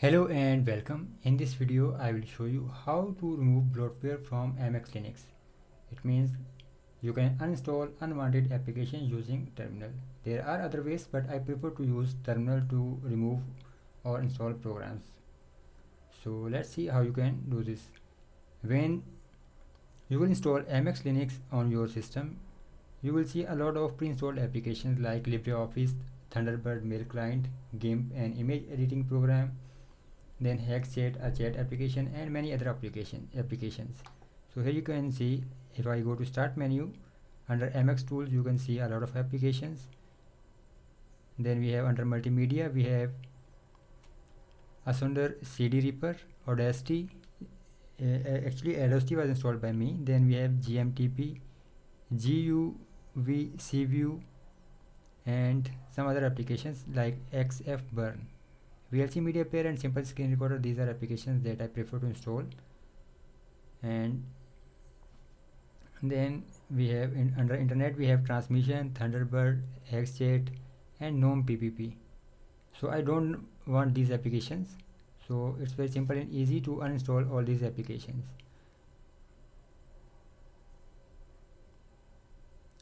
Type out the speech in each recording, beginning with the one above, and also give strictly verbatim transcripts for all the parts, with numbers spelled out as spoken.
Hello and welcome. In this video I will show you how to remove bloatware from M X Linux. It means you can uninstall unwanted applications using terminal. There are other ways, but I prefer to use terminal to remove or install programs. So let's see how you can do this. When you will install M X Linux on your system, you will see a lot of pre-installed applications like LibreOffice, Thunderbird mail client, Gimp, an image editing program, then HexChat, a chat application, and many other application applications. So here you can see, if I go to start menu, under M X tools you can see a lot of applications. Then we have under multimedia, we have Asunder, C D Reaper, Audacity. Uh, actually Audacity was installed by me. Then we have G M T P, GUVCView, and some other applications like XFBurn, V L C media player, and simple screen recorder. These are applications that I prefer to install. And then we have in, under internet we have Transmission, Thunderbird, HexChat, and GNOME P P P. So I don't want these applications, so it's very simple and easy to uninstall all these applications.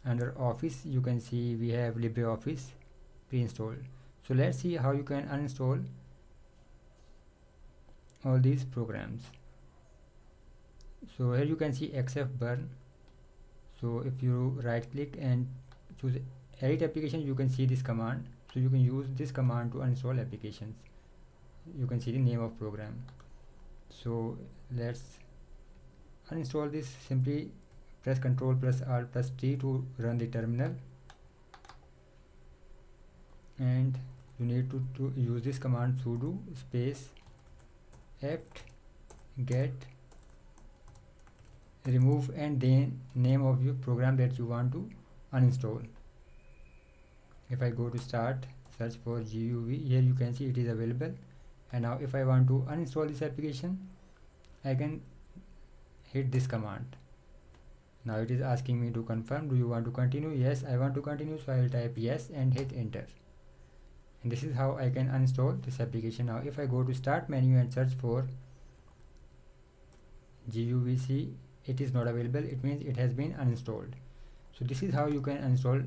Under office you can see we have LibreOffice pre-installed. So let's see how you can uninstall all these programs. So here you can see XFBurn. So if you right click and choose edit application, you can see this command. So you can use this command to uninstall applications. You can see the name of program. So let's uninstall this. Simply press Ctrl plus R plus T to run the terminal, and you need to, to use this command sudo space apt get remove and then name of your program that you want to uninstall. If I go to start, search for G U V, here you can see it is available. And now if I want to uninstall this application, I can hit this command. Now it is asking me to confirm, do you want to continue? Yes, I want to continue, so I will type yes and hit enter. And this is how I can uninstall this application. Now if I go to start menu and search for G U V C, it is not available. It means it has been uninstalled. So this is how you can uninstall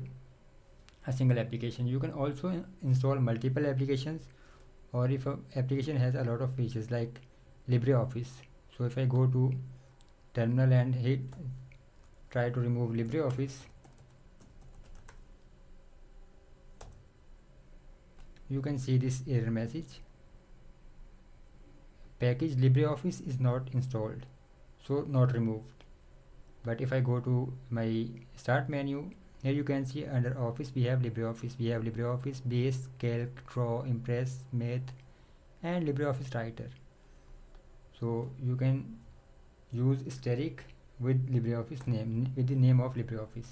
a single application. You can also install multiple applications, or if an application has a lot of features like LibreOffice. So if I go to terminal and hit try to remove LibreOffice, you can see this error message, package LibreOffice is not installed, so not removed. But if I go to my start menu, here you can see under office we have LibreOffice. We have LibreOffice Base, Calc, Draw, Impress, Math, and LibreOffice Writer. So you can use static with LibreOffice name, with the name of LibreOffice.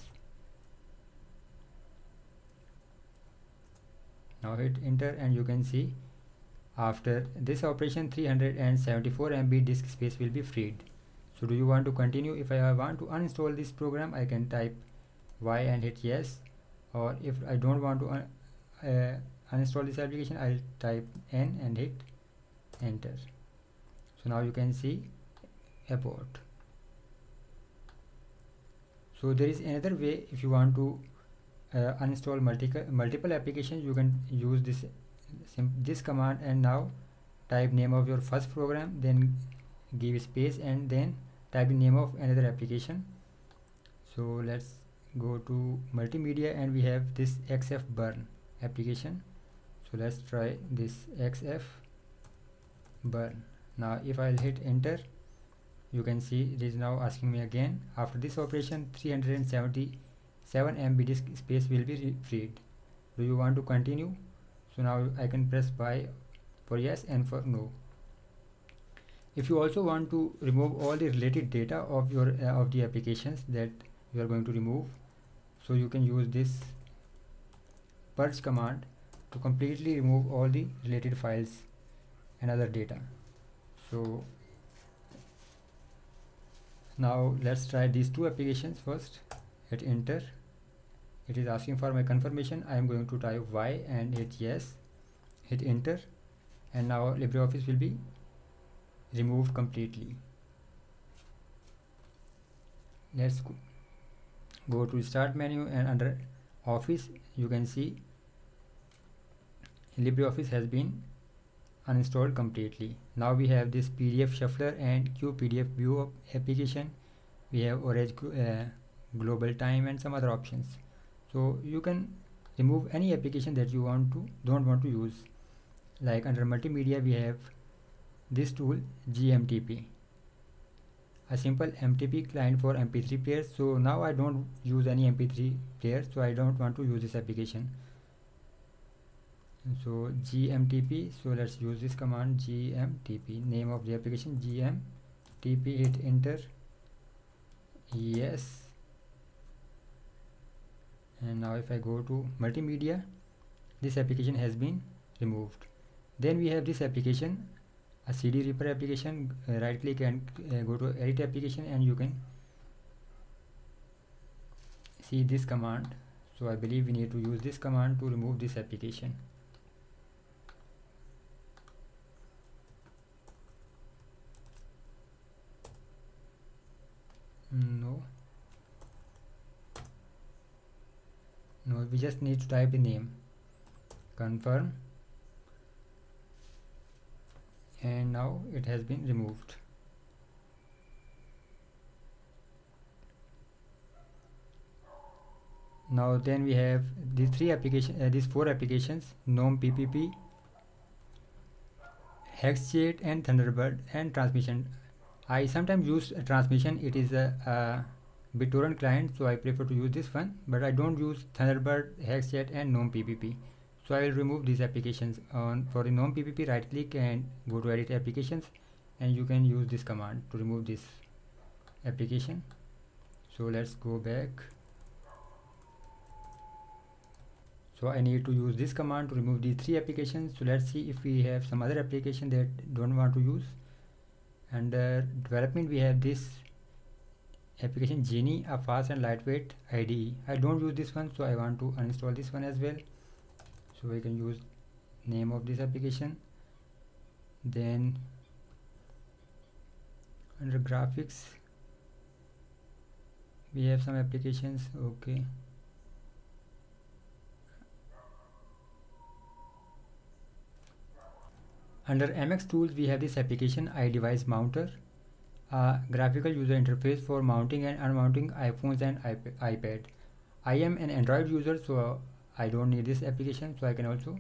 Now hit enter, and you can see after this operation three hundred seventy-four M B disk space will be freed. So do you want to continue? If I want to uninstall this program, I can type Y and hit yes, or if I don't want to un uh, uninstall this application, I'll type N and hit enter. So now you can see abort. So there is another way. If you want to uh, uninstall multiple multiple applications, you can use this this command, and now type name of your first program, then give space, and then type the name of another application. So let's go to multimedia, and we have this XFBurn application. So let's try this XFBurn. Now if I'll hit enter, you can see it is now asking me again. After this operation three hundred seventy-seven M B disk space will be freed. Do you want to continue? So now I can press Y for yes and for no. If you also want to remove all the related data of your uh, of the applications that you are going to remove, so you can use this purge command to completely remove all the related files and other data. So now let's try these two applications first. Hit enter. It is asking for my confirmation. I am going to type Y and hit yes, hit enter, and now LibreOffice will be removed completely. Let's go to start menu, and under Office you can see LibreOffice has been uninstalled completely. Now we have this P D F shuffler and Q P D F view of application. We have Orange uh, global time and some other options. So you can remove any application that you want to don't want to use. Like under multimedia we have this tool G M T P, a simple M T P client for M P three players. So now I don't use any M P three player, so I don't want to use this application. So G M T P, so let's use this command G M T P, name of the application G M T P, hit enter, yes. And now if I go to multimedia, this application has been removed. Then we have this application, a C D Reaper application. Uh, right click and uh, go to edit application, and you can see this command. So I believe we need to use this command to remove this application. No. No, we just need to type the name, confirm, and now it has been removed. Now then we have these three applications, uh, these four applications, GNOME P P P, HexChat, and Thunderbird, and Transmission. I sometimes use uh, Transmission. It is a uh, BitTorrent client, so I prefer to use this one, but I don't use Thunderbird, HexChat, and GNOME P P P. So I will remove these applications. On for the GNOME P P P, right click and go to edit applications, and you can use this command to remove this application. So let's go back. So I need to use this command to remove these three applications. So let's see if we have some other application that don't want to use. Under development we have this application Geany, a fast and lightweight I D E. I don't use this one, so I want to uninstall this one as well. So we can use name of this application. Then under graphics we have some applications. Okay, under M X tools we have this application iDeviceMounter, a graphical user interface for mounting and unmounting iPhones and iPad. I am an Android user, so I don't need this application, so I can also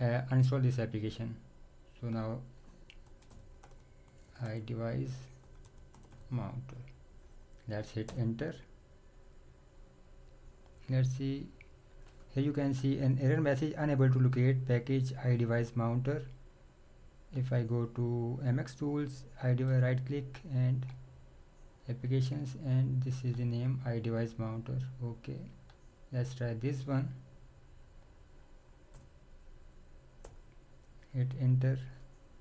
uh, uninstall this application. So now iDeviceMounter, let's hit enter. Let's see, here you can see an error message, unable to locate package iDeviceMounter. If I go to M X tools, I do a right click and applications, and this is the name iDeviceMounter. Okay, let's try this one, hit enter,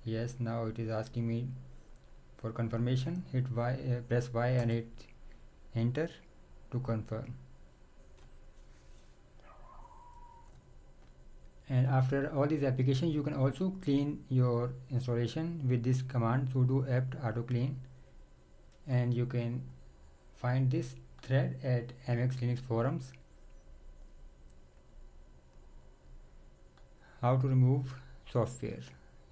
yes. Now it is asking me for confirmation. Hit Y, uh, press Y and hit enter to confirm. And after all these applications, you can also clean your installation with this command sudo apt autoclean, and you can find this thread at M X Linux forums. How to remove software.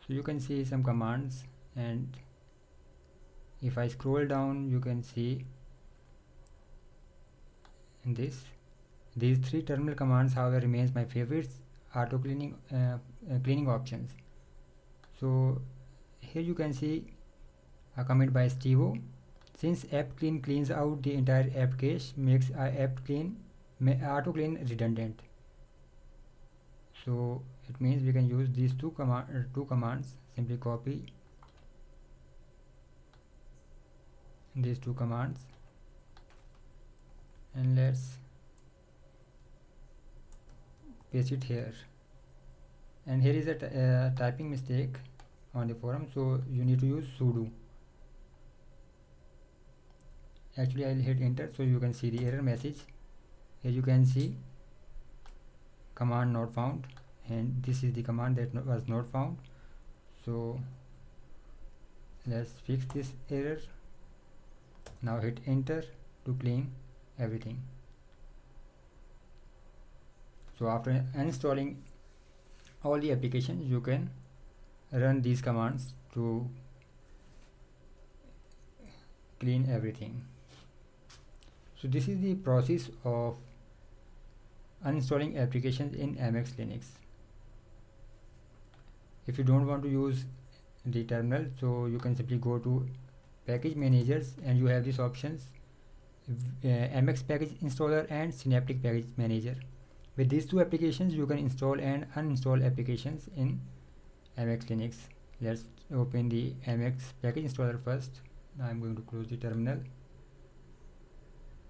So you can see some commands, and if I scroll down you can see in this these three terminal commands however remains my favorites, auto cleaning uh, uh, cleaning options. So here you can see a comment by Stevo. Since apt-clean cleans out the entire app cache, makes apt-clean auto clean redundant. So it means we can use these two command uh, two commands. Simply copy these two commands, and let's paste it here. And here is a uh, typing mistake on the forum, so you need to use sudo. Actually I'll hit enter, so you can see the error message. Here you can see command not found, and this is the command that no, was not found. So let's fix this error. Now hit enter to clean everything. So after installing all the applications, you can run these commands to clean everything. So this is the process of uninstalling applications in M X Linux. If you don't want to use the terminal, so you can simply go to package managers and you have these options, uh, M X package installer and Synaptic package manager. With these two applications you can install and uninstall applications in M X Linux. Let's open the M X package installer first. I'm going to close the terminal,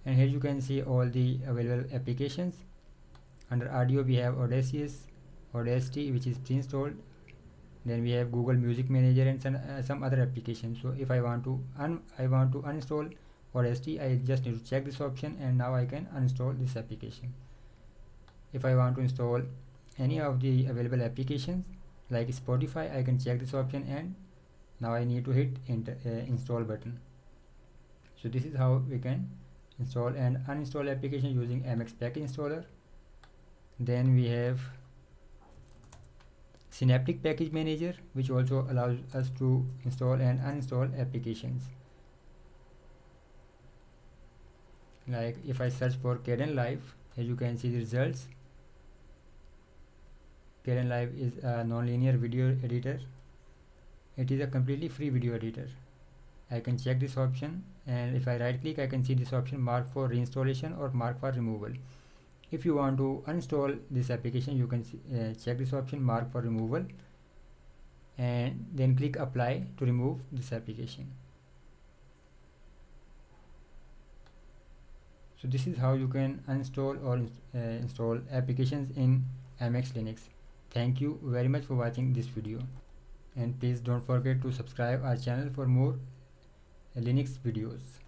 and here you can see all the available applications. Under audio we have Audacious, Audacity, which is pre-installed. Then we have Google Music Manager and some, uh, some other applications. So if I want to un I want to uninstall Audacity, I just need to check this option, and now I can uninstall this application. If I want to install any of the available applications like Spotify, I can check this option, and now I need to hit enter, uh, install button. So this is how we can install and uninstall application using M X Package Installer. Then we have Synaptic Package Manager, which also allows us to install and uninstall applications. Like if I search for Kdenlive, as you can see the results. Kdenlive is a non-linear video editor. It is a completely free video editor. I can check this option, and if I right click I can see this option marked for reinstallation or marked for removal. If you want to uninstall this application, you can uh, check this option mark for removal and then click apply to remove this application. So this is how you can uninstall or uh, install applications in M X Linux. Thank you very much for watching this video, and please don't forget to subscribe our channel for more Linux videos.